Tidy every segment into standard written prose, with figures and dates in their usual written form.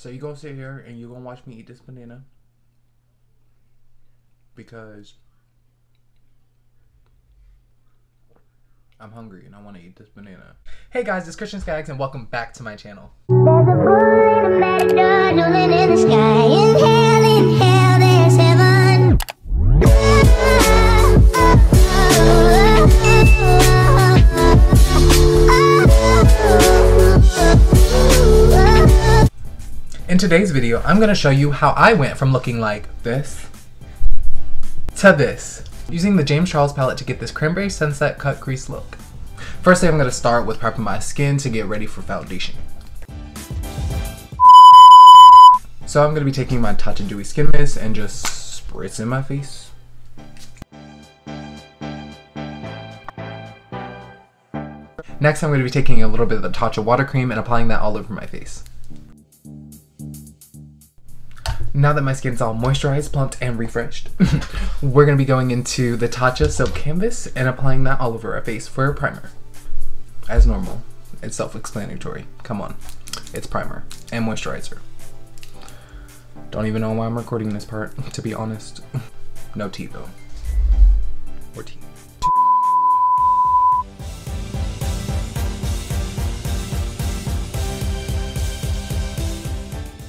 So you're gonna sit here and you're gonna watch me eat this banana because I'm hungry and I want to eat this banana. Hey guys, it's Christian Skaggs and welcome back to my channel. In today's video, I'm gonna show you how I went from looking like this to this, using the James Charles palette to get this cranberry sunset cut crease look. Firstly, I'm gonna start with prepping my skin to get ready for foundation. So I'm gonna be taking my Tatcha Dewy Skin Mist and just spritz in my face. Next, I'm gonna be taking a little bit of the Tatcha water cream and applying that all over my face. Now that my skin's all moisturized, plumped, and refreshed, we're gonna be going into the Tatcha Silk Canvas and applying that all over our face for a primer. As normal, it's self-explanatory. Come on, it's primer and moisturizer. Don't even know why I'm recording this part, to be honest. No tea though, or tea.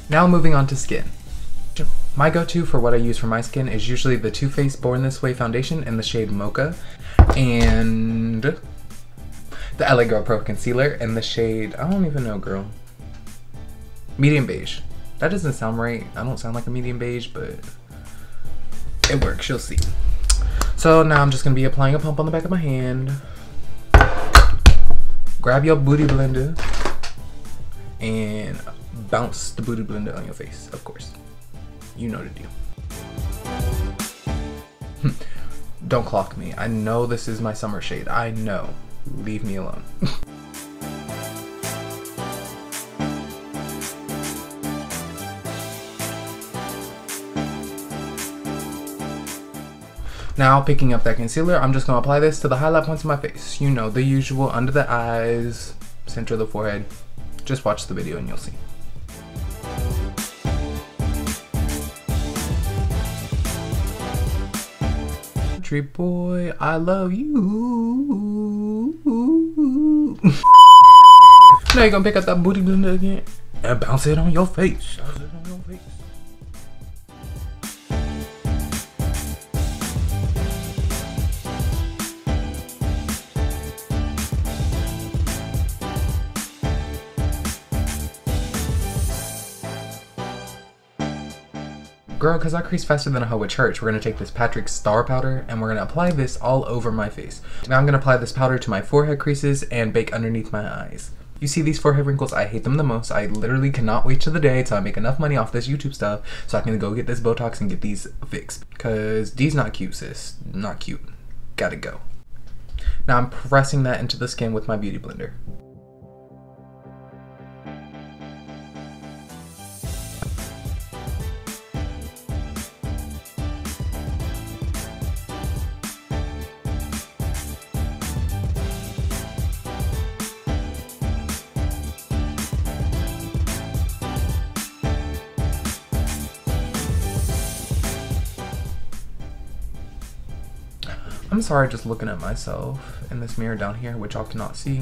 Now moving on to skin. My go-to for what I use for my skin is usually the Too Faced Born This Way foundation in the shade Mocha, and the LA Girl Pro Concealer in the shade, I don't even know, girl, medium beige. That doesn't sound right. I don't sound like a medium beige, but it works, you'll see. So now I'm just gonna be applying a pump on the back of my hand. Grab your booty blender and bounce the booty blender on your face, of course. You know to do. Don't clock me. I know this is my summer shade. I know. Leave me alone. Now, picking up that concealer, I'm just gonna apply this to the highlight points of my face. You know, the usual, under the eyes, center of the forehead. Just watch the video and you'll see. Country boy, I love you. Now you're gonna pick up that booty blender again and bounce it on your face. Bounce it on your face. Girl, cause I crease faster than a hoe at church, we're gonna take this Patrick Star powder and we're gonna apply this all over my face. Now I'm gonna apply this powder to my forehead creases and bake underneath my eyes. You see these forehead wrinkles? I hate them the most. I literally cannot wait till the day till I make enough money off this YouTube stuff so I can go get this Botox and get these fixed. Cause these not cute, sis. Not cute. Gotta go. Now I'm pressing that into the skin with my beauty blender. I'm sorry, just looking at myself in this mirror down here, which y'all cannot see.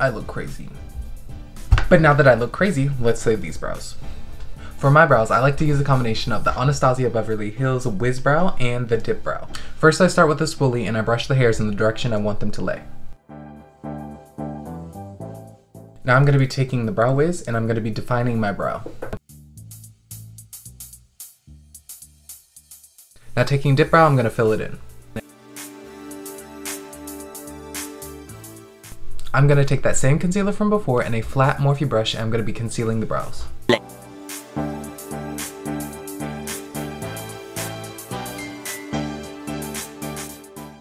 I look crazy. But now that I look crazy, let's save these brows. For my brows, I like to use a combination of the Anastasia Beverly Hills Wiz Brow and the Dip Brow. First, I start with a spoolie and I brush the hairs in the direction I want them to lay. Now I'm gonna be taking the Brow Wiz and I'm gonna be defining my brow. Now taking Dip Brow, I'm gonna fill it in. I'm gonna take that same concealer from before and a flat Morphe brush and I'm gonna be concealing the brows.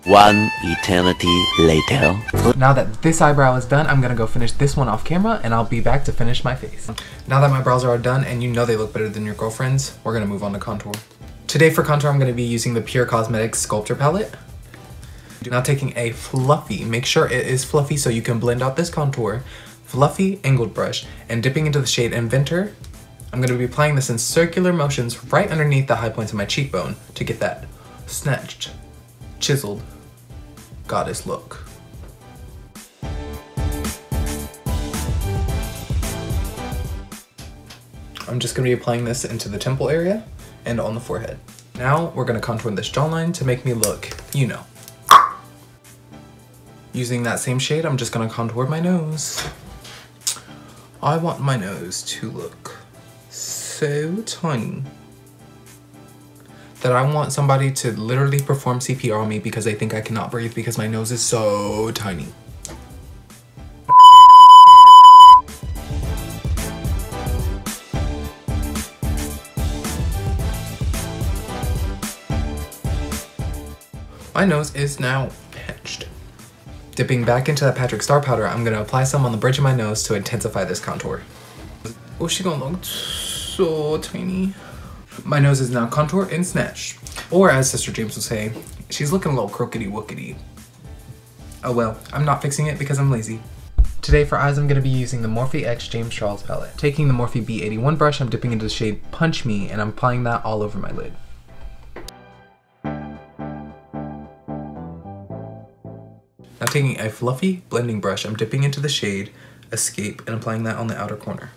One eternity later. Now that this eyebrow is done, I'm gonna go finish this one off camera and I'll be back to finish my face. Now that my brows are done and you know they look better than your girlfriend's, we're gonna move on to contour. Today for contour, I'm gonna be using the PÜR Cosmetics Sculpture Palette. Now taking a fluffy, make sure it is fluffy so you can blend out this contour. fluffy angled brush and dipping into the shade Inventor, I'm going to be applying this in circular motions right underneath the high points of my cheekbone to get that snatched, chiseled, goddess look. I'm just going to be applying this into the temple area and on the forehead. Now we're going to contour this jawline to make me look, you know. Using that same shade, I'm just going to contour my nose. I want my nose to look so tiny that I want somebody to literally perform CPR on me because they think I cannot breathe because my nose is so tiny. My nose is now pinched. Dipping back into that Patrick Star powder, I'm gonna apply some on the bridge of my nose to intensify this contour. Oh, she gonna look so tiny. My nose is now contour and snatched. Or as Sister James would say, she's looking a little crookedy-wookedy. Oh well, I'm not fixing it because I'm lazy. Today for eyes, I'm gonna be using the Morphe X James Charles palette. Taking the Morphe B81 brush, I'm dipping into the shade Punch Me, and I'm applying that all over my lid. Now taking a fluffy blending brush, I'm dipping into the shade Escape and applying that on the outer corner.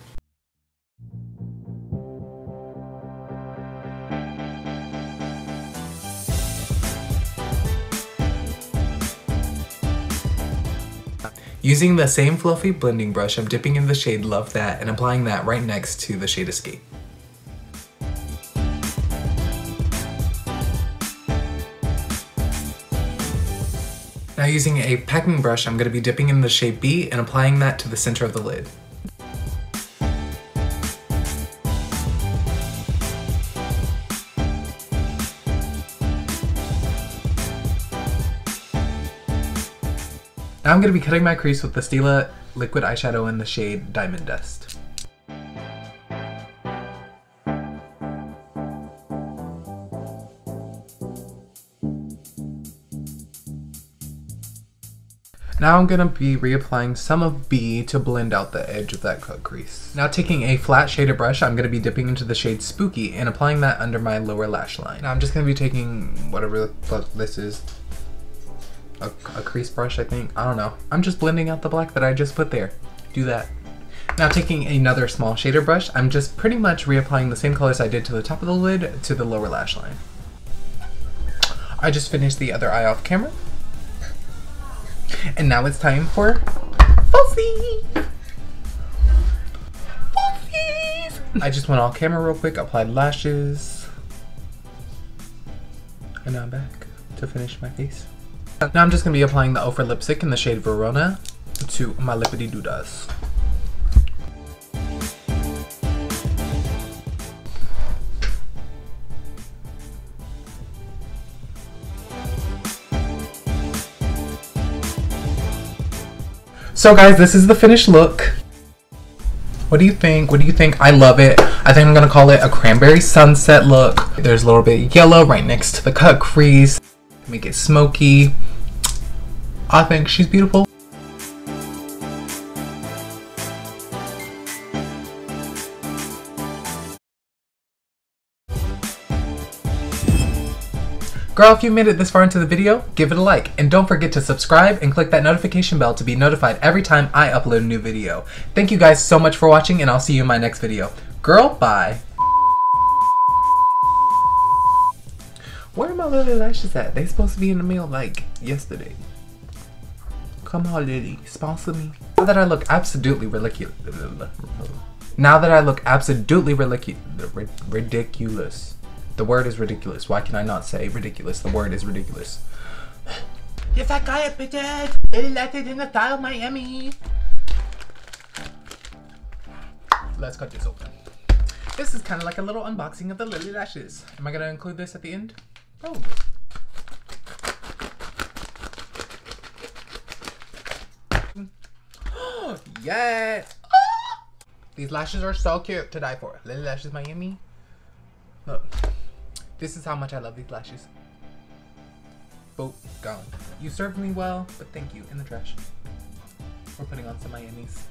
Using the same fluffy blending brush, I'm dipping in the shade Love That and applying that right next to the shade Escape. Now using a packing brush, I'm going to be dipping in the shade B and applying that to the center of the lid. Now I'm going to be cutting my crease with the Stila liquid eyeshadow in the shade Diamond Dust. Now I'm going to be reapplying some of B to blend out the edge of that cut crease. Now taking a flat shader brush, I'm going to be dipping into the shade Spooky and applying that under my lower lash line. Now I'm just going to be taking whatever the fuck this is, a crease brush I think, I don't know. I'm just blending out the black that I just put there. Do that. Now taking another small shader brush, I'm just pretty much reapplying the same colors I did to the top of the lid to the lower lash line. I just finished the other eye off camera. And now it's time for falsies! Falsies! I just went off camera real quick, applied lashes, and now I'm back to finish my face. Now I'm just going to be applying the Ofra lipstick in the shade Verona to my lippity doodahs. So guys, this is the finished look. What do you think? What do you think? I love it. I think I'm gonna call it a cranberry sunset look. There's a little bit of yellow right next to the cut crease. Make it smoky. I think she's beautiful. Girl, if you made it this far into the video, give it a like, and don't forget to subscribe and click that notification bell to be notified every time I upload a new video. Thank you guys so much for watching, and I'll see you in my next video. Girl, bye. Where are my Lily Lashes at? They supposed to be in the mail like yesterday. Come on, Lily, sponsor me. Now that I look absolutely ridiculous. Now that I look absolutely ridiculous. The word is ridiculous. Why can I not say ridiculous? The word is ridiculous. Yes, I got it, bitches. Lily Lashes in the style of Miami. Let's cut this open. This is kind of like a little unboxing of the Lily Lashes. Am I going to include this at the end? Probably. Oh, yes. Oh! These lashes are so cute to die for. Lily Lashes Miami. Look. This is how much I love these lashes. Boop, gone. You served me well, but thank you. In the trash. We're putting on some Miamis.